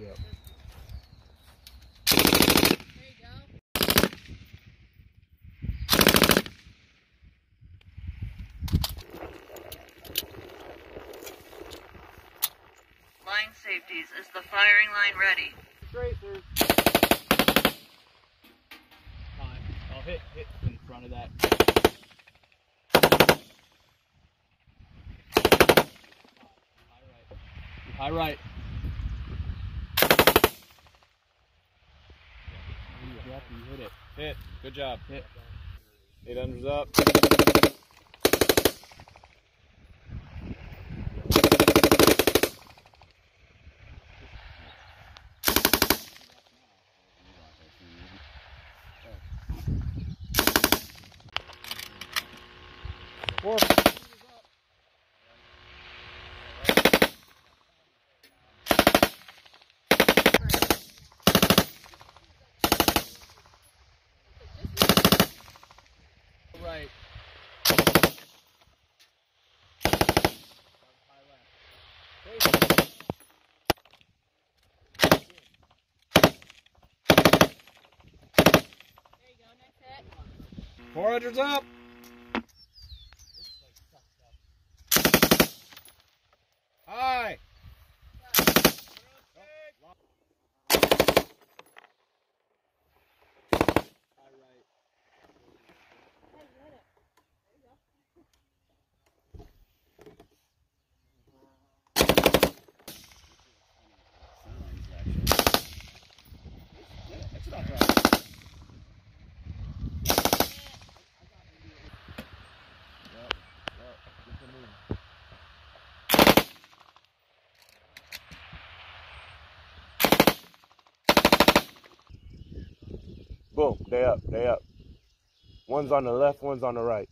Yep. Line safeties, is the firing line ready? Tracers. Time. I'll hit in front of that. High right. You hit it. Hit. Good job. Hit. 800's up. Four. Right. There you go, next hit. 400's up. Hi. Boom, they up, they up. One's on the left, one's on the right.